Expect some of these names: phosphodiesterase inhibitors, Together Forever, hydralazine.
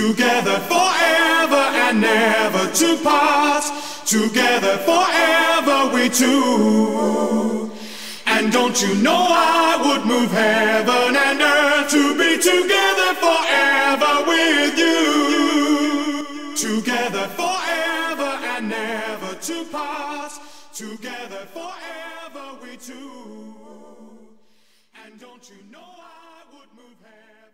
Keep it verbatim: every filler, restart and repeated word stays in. together forever and never to part. Together forever we two. And don't you know I would move heaven and earth to be together forever with you. Together forever and never to part. Together forever we two. And don't you know I would move heaven.